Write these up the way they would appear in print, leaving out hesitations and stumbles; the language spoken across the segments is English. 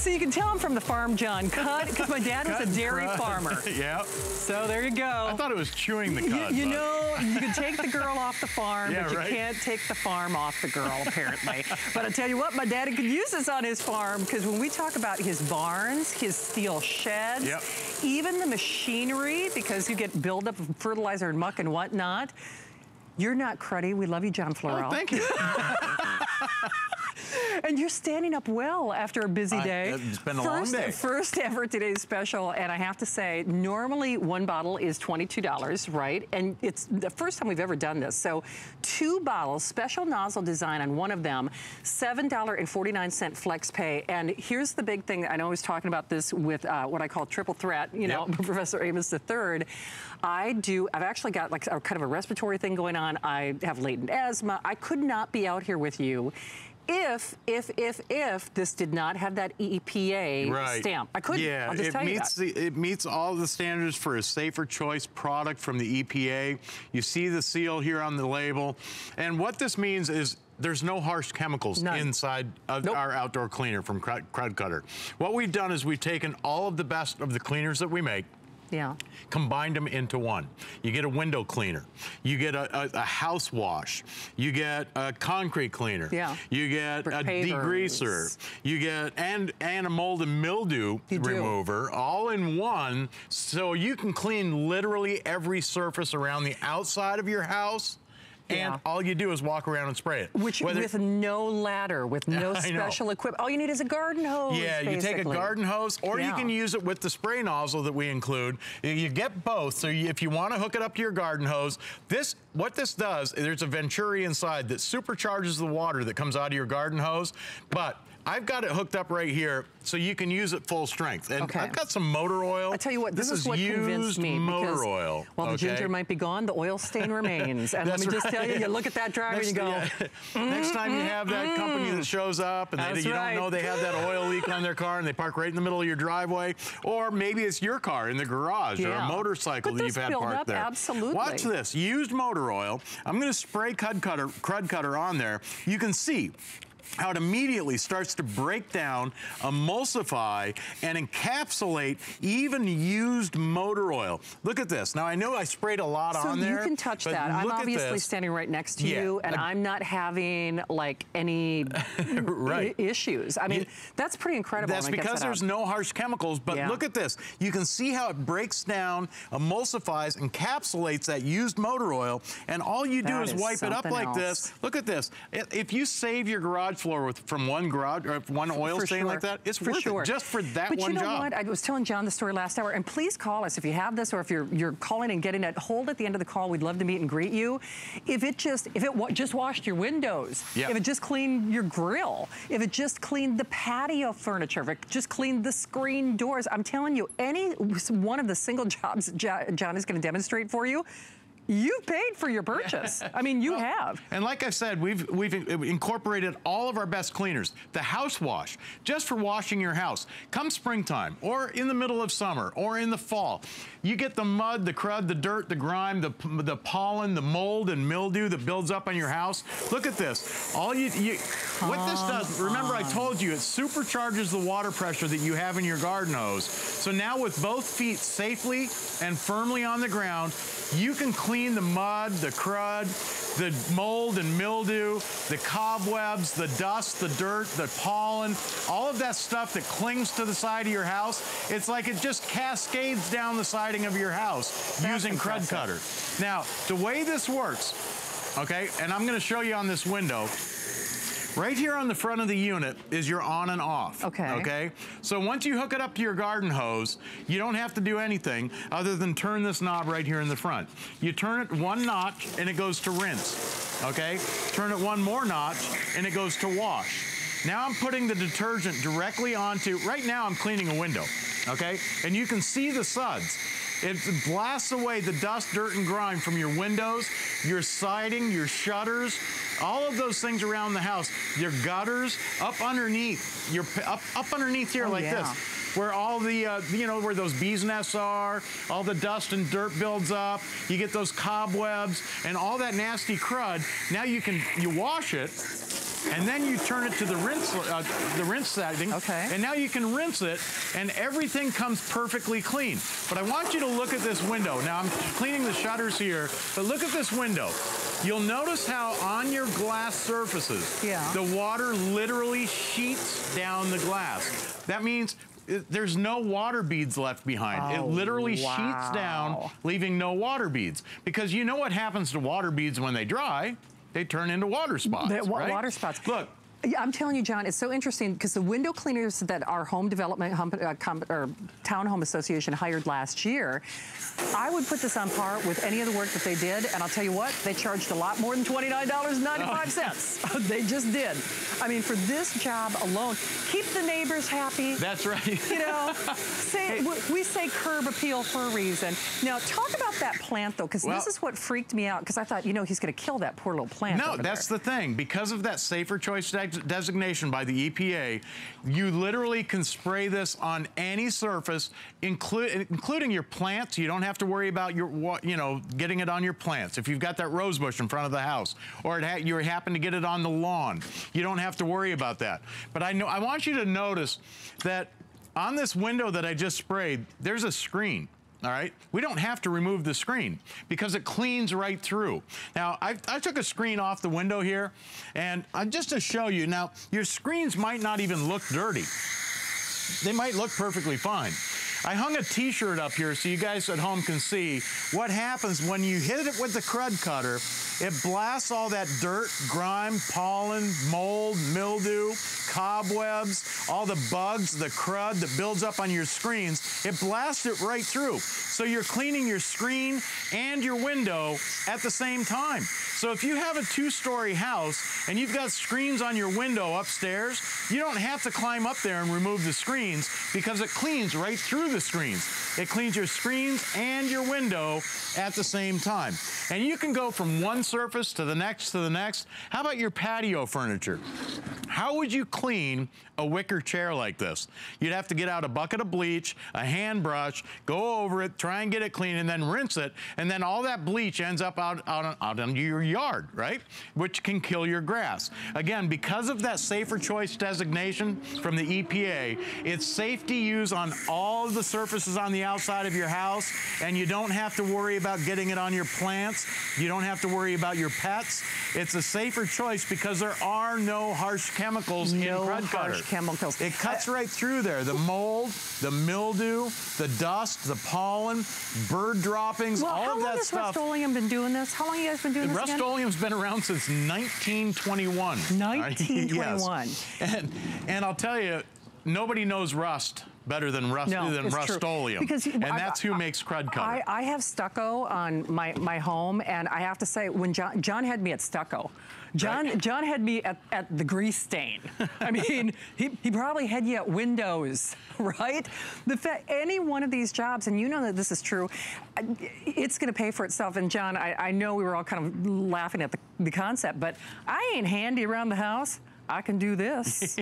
So you can tell I'm from the farm, John. Cut, because my dad was a dairy farmer. Yeah. So there you go. I thought it was chewing the cud. You know, you can take the girl off the farm, yeah, but you can't take the farm off the girl, apparently. But I tell you what, my daddy could use this on his farm, because when we talk about his barns, his steel sheds, even the machinery, because you get buildup of fertilizer and muck and whatnot. You're not cruddy. We love you, John Florell. Oh, thank you. And you're standing up well after a busy day. It's been a long day. First ever today's special, and I have to say, normally one bottle is $22, right? And it's the first time we've ever done this. So 2 bottles, special nozzle design on one of them, $7.49 flex pay. And here's the big thing. I know I was talking about this with what I call triple threat, you know, Professor Amos III. I've actually got like a kind of a respiratory thing going on. I have latent asthma. I could not be out here with you if this did not have that EPA stamp. I couldn't, I'll just tell you that. It meets all the standards for a Safer Choice product from the EPA. You see the seal here on the label. And what this means is there's no harsh chemicals inside of our outdoor cleaner from Krud Kutter. What we've done is we've taken all of the best of the cleaners that we make, combined them into one. You get a window cleaner. You get a house wash. You get a concrete cleaner. You get a degreaser. You get and a mold and mildew remover all in one, so you can clean literally every surface around the outside of your house. And all you do is walk around and spray it. With no ladder, with no special equipment. All you need is a garden hose, basically. You take a garden hose, or you can use it with the spray nozzle that we include. You get both, so if you want to hook it up to your garden hose, what this does, there's a Venturi inside that supercharges the water that comes out of your garden hose, but I've got it hooked up right here, so you can use it full strength. And I've got some motor oil. I tell you what, this is what convinced me. Motor oil. Well, the ginger might be gone, the oil stain remains. And let me just tell you, you look at that driver and you go, next time you have that company that shows up and you don't know they have that oil leak on their car and they park right in the middle of your driveway, or maybe it's your car in the garage or a motorcycle that you've had parked there. Absolutely. Watch this, used motor oil. I'm gonna spray Krud Kutter on there. You can see how it immediately starts to break down, emulsify, and encapsulate even used motor oil. Look at this. Now, I know I sprayed a lot on there. So you can touch that. I'm obviously standing right next to you, and I'm not having, like, any issues. I mean, that's pretty incredible. That's because there's no harsh chemicals, but look at this. You can see how it breaks down, emulsifies, encapsulates that used motor oil, and all you do is wipe it up like this. Look at this. If you save your garage floor from one garage or one oil stain like that, it's worth it just for that one job. But you know what? I was telling John the story last hour, and please call us if you have this, or if you're calling and getting it. Hold at the end of the call. We'd love to meet and greet you. If it just washed your windows, if it just cleaned your grill, if it just cleaned the patio furniture, if it just cleaned the screen doors, I'm telling you, any one of the single jobs John is going to demonstrate for you, you paid for your purchase. I mean, you have. And like I said, we've incorporated all of our best cleaners. The house wash, just for washing your house. Come springtime, or in the middle of summer, or in the fall, you get the mud, the crud, the dirt, the grime, the pollen, the mold and mildew that builds up on your house. Look at this. What this does, remember I told you, it supercharges the water pressure that you have in your garden hose. So now with both feet safely and firmly on the ground, you can clean the mud, the crud, the mold and mildew, the cobwebs, the dust, the dirt, the pollen, all of that stuff that clings to the side of your house. It's like it just cascades down the siding of your house using Krud Kutter. Now, the way this works, and I'm gonna show you on this window, right here on the front of the unit is your on and off. Okay? So once you hook it up to your garden hose, you don't have to do anything other than turn this knob right here in the front. You turn it one notch and it goes to rinse. Turn it one more notch and it goes to wash. Now I'm putting the detergent directly onto, right now I'm cleaning a window. And you can see the suds. It blasts away the dust, dirt, and grime from your windows, your siding, your shutters, all of those things around the house, your gutters, up underneath here like this, where all the, you know, where those bees' nests are, all the dust and dirt builds up, you get those cobwebs and all that nasty crud. Now you wash it, and then you turn it to the rinse setting. Okay. And now you can rinse it, and everything comes perfectly clean. But I want you to look at this window. Now, I'm cleaning the shutters here, but look at this window. You'll notice how on your glass surfaces, the water literally sheets down the glass. That means there's no water beads left behind. Oh, it literally sheets down, leaving no water beads. Because you know what happens to water beads when they dry? They turn into water spots, right? Water spots. Look. Yeah, I'm telling you, John, it's so interesting because the window cleaners that our home development or townhome association hired last year, I would put this on par with any of the work that they did, and I'll tell you what, they charged a lot more than $29.95. They just did. I mean, for this job alone, keep the neighbors happy. That's right. You know, say, we say curb appeal for a reason. Now, talk about that plant, though, because this is what freaked me out, because I thought, you know, he's going to kill that poor little plant. No, that's the thing. Because of that Safer Choice designation by the EPA, you literally can spray this on any surface, including your plants. You don't have to worry about getting it on your plants. If you've got that rose bush in front of the house, or you happen to get it on the lawn, you don't have to worry about that. But I want you to notice that on this window that I just sprayed, there's a screen. All right, we don't have to remove the screen because it cleans right through. Now, I took a screen off the window here, and just to show you, now, your screens might not even look dirty. They might look perfectly fine. I hung a T-shirt up here so you guys at home can see what happens when you hit it with the Krud Kutter. It blasts all that dirt, grime, pollen, mold, mildew, cobwebs, all the bugs, the crud that builds up on your screens. It blasts it right through. So you're cleaning your screen and your window at the same time. So if you have a two-story house and you've got screens on your window upstairs, you don't have to climb up there and remove the screens because it cleans right through the screens. It cleans your screens and your window at the same time. And you can go from one surface to the next to the next. How about your patio furniture? How would you clean a wicker chair like this? You'd have to get out a bucket of bleach, a hand brush, go over it, try and get it clean, and then rinse it, and then all that bleach ends up out on your yard, right? Which can kill your grass. Again, because of that Safer Choice designation from the EPA, it's safe to use on all the surfaces on the outside of your house, and you don't have to worry about getting it on your plants. You don't have to worry about your pets. It's a safer choice because there are no harsh chemicals in Krud Kutter. Chemicals. It cuts right through there. The mold, the mildew, the dust, the pollen, bird droppings, all of that stuff. How long has Rust-Oleum been doing this? How long have you guys been doing this again? Rust-Oleum's been around since 1921. 1921. Yes. And I'll tell you, nobody knows rust better than Rust-Oleum, and that's who makes Krud Kutter. I have stucco on my home, and I have to say, when John had me at stucco, John had me at the grease stain. I mean, he probably had you at windows, right? Any one of these jobs, and you know that this is true, it's going to pay for itself. And John, I know we were all kind of laughing at the concept, but I ain't handy around the house. I can do this.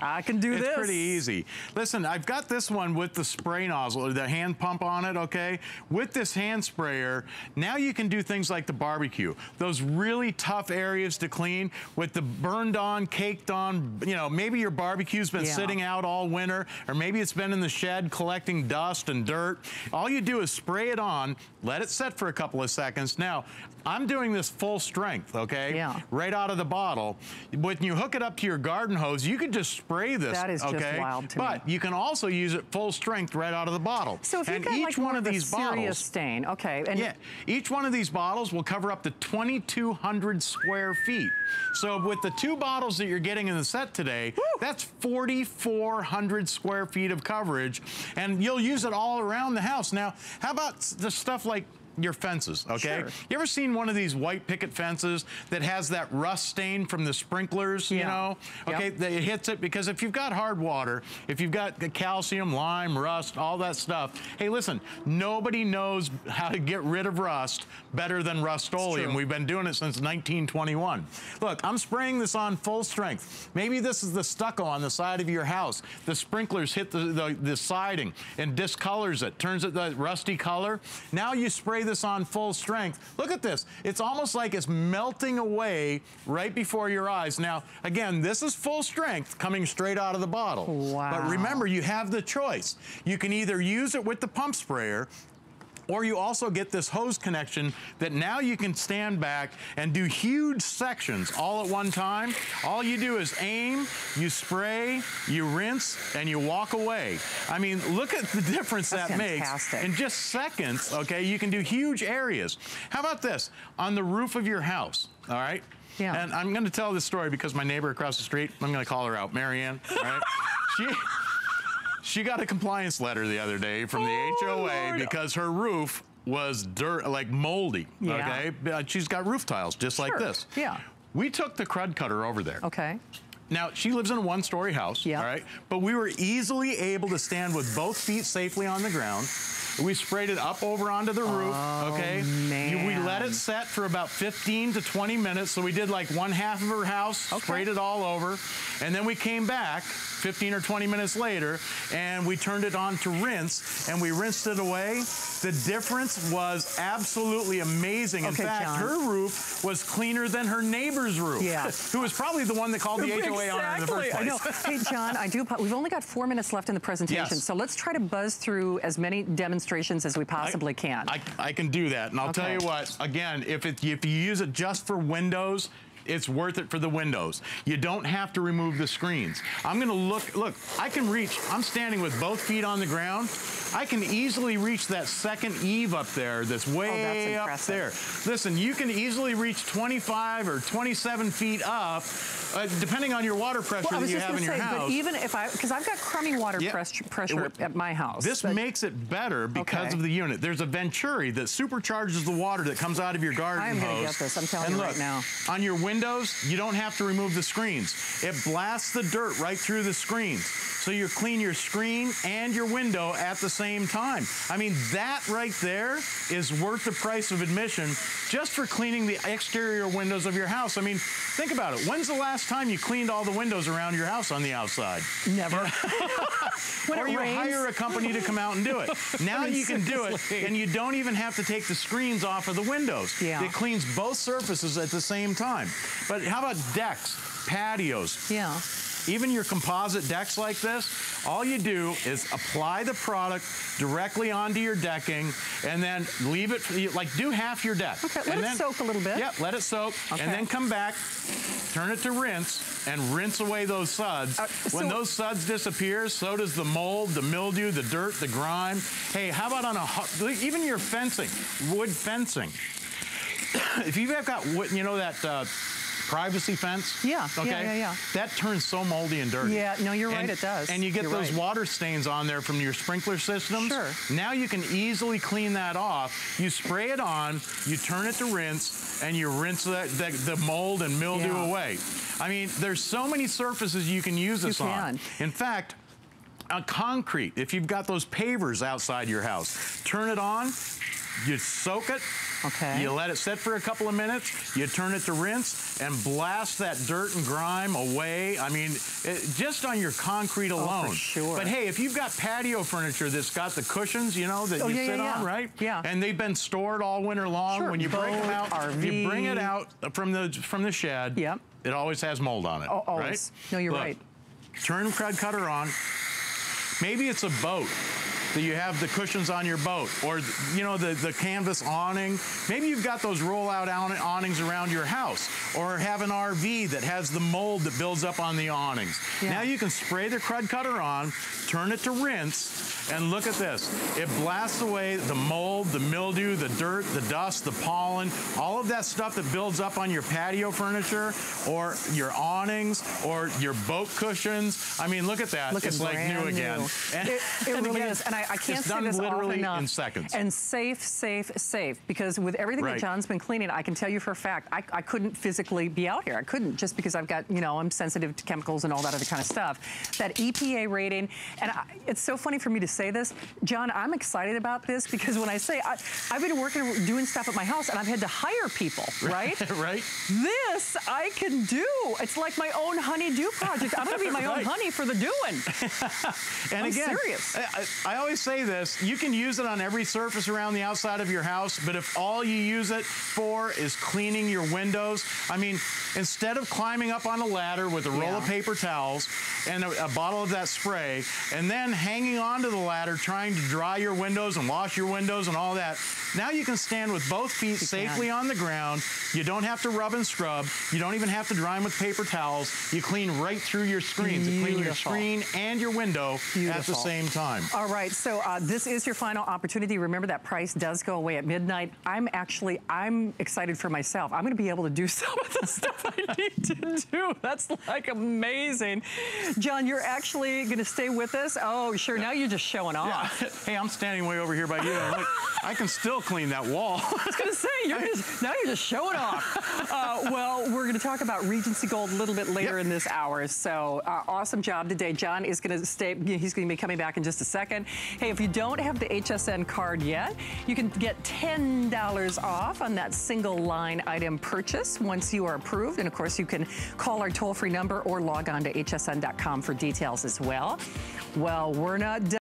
I can do this. It's pretty easy. Listen, I've got this one with the spray nozzle, the hand pump on it, okay? With this hand sprayer, now you can do things like the barbecue. Those really tough areas to clean with the burned on, caked on, you know, maybe your barbecue's been sitting out all winter, or maybe it's been in the shed collecting dust and dirt. All you do is spray it on, let it set for a couple of seconds. Now, I'm doing this full strength, okay? Yeah. Right out of the bottle. When you hook it up to your garden hose, you could just spray this. That is just wild to me. But you can also use it full strength right out of the bottle. So if you got like one of these serious stain, okay. And yeah, each one of these bottles will cover up to 2,200 square feet. So with the two bottles that you're getting in the set today, that's 4,400 square feet of coverage, and you'll use it all around the house. Now, how about the stuff like your fences, okay? Sure. You ever seen one of these white picket fences that has that rust stain from the sprinklers, you know? Okay, it hits it because if you've got hard water, if you've got calcium, lime, rust, all that stuff, hey, listen, nobody knows how to get rid of rust better than Rust-Oleum. We've been doing it since 1921. Look, I'm spraying this on full strength. Maybe this is the stucco on the side of your house. The sprinklers hit the siding and discolors it, turns it the rusty color. Now you spray spray this on full strength, look at this. It's almost like it's melting away right before your eyes. Now, again, this is full strength coming straight out of the bottle. Wow. But remember, you have the choice. You can either use it with the pump sprayer, or you also get this hose connection that now you can stand back and do huge sections all at one time. All you do is aim, you spray, you rinse, and you walk away. I mean, look at the difference that makes. In just seconds, okay, you can do huge areas. How about this? On the roof of your house, all right? Yeah. And I'm gonna tell this story because my neighbor across the street, I'm gonna call her out, Marianne, all right? She got a compliance letter the other day from the HOA because her roof was dirt, like moldy, okay? She's got roof tiles just like this. Yeah. We took the Krud Kutter over there. Okay. Now, she lives in a one-story house, all right? But we were easily able to stand with both feet safely on the ground. We sprayed it up over onto the roof, okay? Man. We let it set for about 15 to 20 minutes, so we did like one half of her house, sprayed it all over, and then we came back 15 or 20 minutes later, and we turned it on to rinse, and we rinsed it away. The difference was absolutely amazing. In fact, her roof was cleaner than her neighbor's roof, who was probably the one that called the HOA on her in the first place. I know. Hey, John, we've only got 4 minutes left in the presentation, so let's try to buzz through as many demonstrations as we possibly can. I can do that, and I'll tell you what, again, if you use it just for windows, it's worth it for the windows. You don't have to remove the screens. I'm gonna look, I can reach, I'm standing with both feet on the ground. I can easily reach that second eave up there that's way up there. Listen, you can easily reach 25 or 27 feet up, depending on your water pressure that you have in your house. But even if because I've got crummy water pressure at my house. This makes it better because of the unit. There's a Venturi that supercharges the water that comes out of your garden hose. I'm gonna get this, I'm telling you right now. On your windows, you don't have to remove the screens. It blasts the dirt right through the screens. So you clean your screen and your window at the same time. I mean, that right there is worth the price of admission just for cleaning the exterior windows of your house. I mean, think about it. When's the last time you cleaned all the windows around your house on the outside? Never. Or you hire a company to come out and do it. Now you can do it, and you don't even have to take the screens off of the windows. Yeah. It cleans both surfaces at the same time. But how about decks, patios? Yeah. Even your composite decks like this, all you do is apply the product directly onto your decking and then leave it, like do half your deck. Okay, let it soak a little bit. Yeah, let it soak and then come back, turn it to rinse and rinse away those suds. When those suds disappear, so does the mold, the mildew, the dirt, the grime. Hey, how about on even your fencing, wood fencing. If you've got, you know that, privacy fence? Yeah, okay? Yeah. That turns so moldy and dirty. Yeah, no, you're right, it does. And you get those water stains on there from your sprinkler systems. Sure. Now you can easily clean that off. You spray it on, you turn it to rinse, and you rinse the mold and mildew away. I mean, there's so many surfaces you can use this on. In fact, on concrete, if you've got those pavers outside your house, turn it on, you soak it, you let it set for a couple of minutes, you turn it to rinse, and blast that dirt and grime away. I mean, just on your concrete alone. Oh, for sure. But hey, if you've got patio furniture that's got the cushions, you know, that you sit on, right? Yeah. And they've been stored all winter long. Sure. When you break them out, you bring it out from the shed, it always has mold on it, always. Right? No, you're right. Turn Krud Kutter on. Maybe it's a boat. That you have the cushions on your boat, or you know the canvas awning. Maybe you've got those roll-out awnings around your house, or have an RV that has the mold that builds up on the awnings. Yeah. Now you can spray the Krud Kutter on, turn it to rinse, and look at this. It blasts away the mold, the mildew, the dirt, the dust, the pollen, all of that stuff that builds up on your patio furniture, or your awnings, or your boat cushions. I mean, look at that. It's like new again. And it really is. And I can't say this often enough. In seconds. And safe, because with everything that John's been cleaning, I can tell you for a fact, I couldn't physically be out here. I couldn't, just because I've got, you know, I'm sensitive to chemicals and all that other kind of stuff. That EPA rating, and it's so funny for me to say this. John, I'm excited about this, because when I say, I've been working, doing stuff at my house, and I've had to hire people, right? Right. This I can do. It's like my own honey-do project. I'm gonna be my own honey for the doing. And I'm serious. I always always say this, you can use it on every surface around the outside of your house, but if all you use it for is cleaning your windows, I mean, instead of climbing up on a ladder with a roll of paper towels and a bottle of that spray, and then hanging onto the ladder trying to dry your windows and wash your windows and all that, now you can stand with both feet safely on the ground. You don't have to rub and scrub. You don't even have to dry them with paper towels. You clean right through your screens. You clean your screen and your window at the same time. All right, so this is your final opportunity. Remember, that price does go away at midnight. I'm excited for myself. I'm gonna be able to do some of the stuff I need to do. That's like amazing. John, you're actually gonna stay with us? Oh, sure, now you're just showing off. Yeah. Hey, I'm standing way over here by you. Look, I can still clean that wall. I was gonna say, now you're just showing off. Well, we're gonna talk about Regency Gold a little bit later in this hour, so awesome job today. John is gonna stay, he's gonna be coming back in just a second. Hey, if you don't have the HSN card yet, you can get $10 off on that single line item purchase once you are approved, and of course you can call our toll-free number or log on to hsn.com for details as well. Well, we're not done.